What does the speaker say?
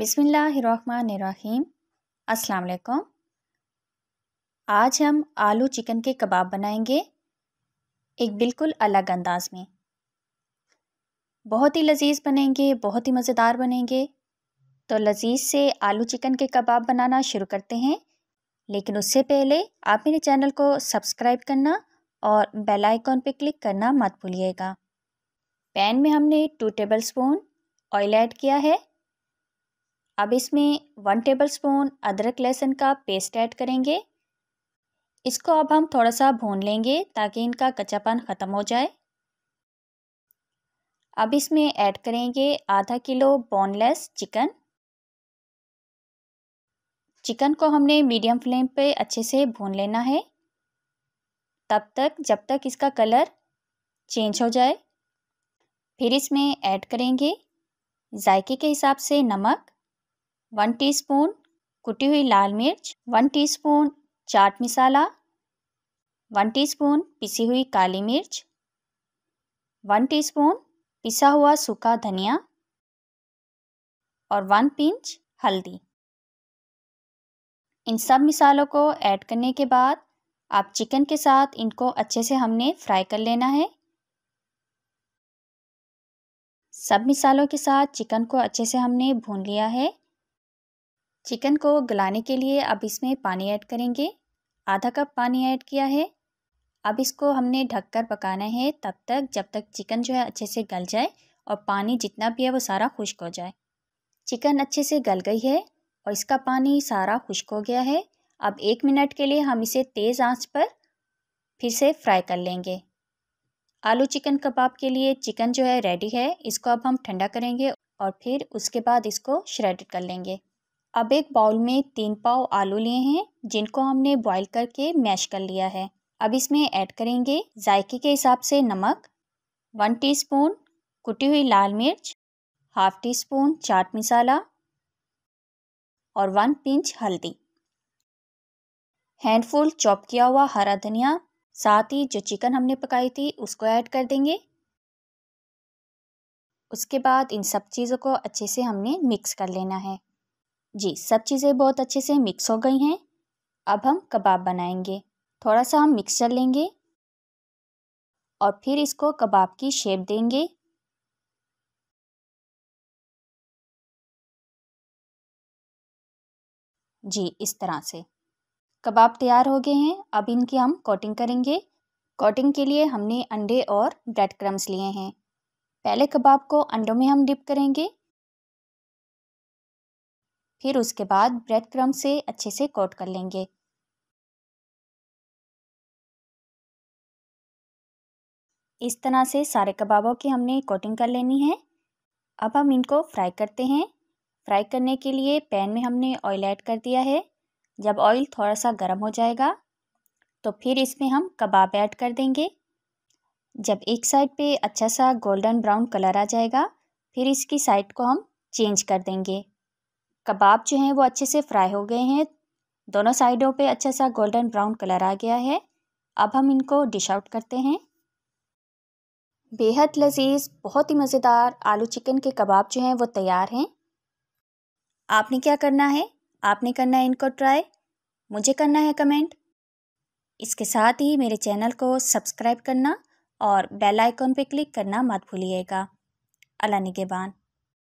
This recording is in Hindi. बिस्मिल्लाहिर्रहमानिर्रहीम। अस्सलाम वालेकुम। आज हम आलू चिकन के कबाब बनाएंगे एक बिल्कुल अलग अंदाज़ में। बहुत ही लजीज बनेंगे, बहुत ही मज़ेदार बनेंगे। तो लजीज से आलू चिकन के कबाब बनाना शुरू करते हैं, लेकिन उससे पहले आप मेरे चैनल को सब्सक्राइब करना और बेल आइकॉन पे क्लिक करना मत भूलिएगा। पैन में हमने 2 टेबलस्पून ऑयल ऐड किया है। अब इसमें 1 टेबलस्पून अदरक लहसुन का पेस्ट ऐड करेंगे। इसको अब हम थोड़ा सा भून लेंगे ताकि इनका कच्चापन ख़त्म हो जाए। अब इसमें ऐड करेंगे आधा किलो बोनलेस चिकन। चिकन को हमने मीडियम फ्लेम पे अच्छे से भून लेना है तब तक जब तक इसका कलर चेंज हो जाए। फिर इसमें ऐड करेंगे जायके के हिसाब से नमक, 1 टीस्पून कुटी हुई लाल मिर्च, 1 टीस्पून चाट मसाला, 1 टीस्पून पिसी हुई काली मिर्च, 1 टीस्पून पिसा हुआ सूखा धनिया और 1 पिंच हल्दी। इन सब मिसालों को ऐड करने के बाद आप चिकन के साथ इनको अच्छे से हमने फ्राई कर लेना है। सब मिसालों के साथ चिकन को अच्छे से हमने भून लिया है। चिकन को गलाने के लिए अब इसमें पानी ऐड करेंगे। आधा कप पानी ऐड किया है। अब इसको हमने ढककर पकाना है तब तक जब तक चिकन जो है अच्छे से गल जाए और पानी जितना भी है वो सारा खुश्क हो जाए। चिकन अच्छे से गल गई है और इसका पानी सारा खुश्क हो गया है। अब 1 मिनट के लिए हम इसे तेज़ आंच पर फिर से फ्राई कर लेंगे। आलू चिकन कबाब के लिए चिकन जो है रेडी है। इसको अब हम ठंडा करेंगे और फिर उसके बाद इसको श्रेडेड कर लेंगे। अब एक बाउल में 3 पाव आलू लिए हैं जिनको हमने बॉईल करके मैश कर लिया है। अब इसमें ऐड करेंगे जायके के हिसाब से नमक, 1 टीस्पून कुटी हुई लाल मिर्च, 1/2 टीस्पून चाट मसाला और 1 पिंच हल्दी, हैंडफुल चॉप किया हुआ हरा धनिया। साथ ही जो चिकन हमने पकाई थी उसको ऐड कर देंगे। उसके बाद इन सब चीज़ों को अच्छे से हमने मिक्स कर लेना है। जी, सब चीज़ें बहुत अच्छे से मिक्स हो गई हैं। अब हम कबाब बनाएंगे। थोड़ा सा हम मिक्सचर लेंगे और फिर इसको कबाब की शेप देंगे। जी, इस तरह से कबाब तैयार हो गए हैं। अब इनकी हम कोटिंग करेंगे। कोटिंग के लिए हमने अंडे और ब्रेड क्रम्स लिए हैं। पहले कबाब को अंडों में हम डिप करेंगे, फिर उसके बाद ब्रेड क्रम्ब से अच्छे से कोट कर लेंगे। इस तरह से सारे कबाबों की हमने कोटिंग कर लेनी है। अब हम इनको फ्राई करते हैं। फ्राई करने के लिए पैन में हमने ऑयल ऐड कर दिया है। जब ऑयल थोड़ा सा गर्म हो जाएगा तो फिर इसमें हम कबाब ऐड कर देंगे। जब एक साइड पे अच्छा सा गोल्डन ब्राउन कलर आ जाएगा फिर इसकी साइड को हम चेंज कर देंगे। कबाब जो हैं वो अच्छे से फ्राई हो गए हैं। दोनों साइडों पे अच्छा सा गोल्डन ब्राउन कलर आ गया है। अब हम इनको डिश आउट करते हैं। बेहद लजीज, बहुत ही मज़ेदार आलू चिकन के कबाब जो हैं वो तैयार हैं। आपने क्या करना है? आपने करना है इनको ट्राई, मुझे करना है कमेंट। इसके साथ ही मेरे चैनल को सब्सक्राइब करना और बेल आइकॉन पे क्लिक करना मत भूलिएगा। अल्लाह निगेबान।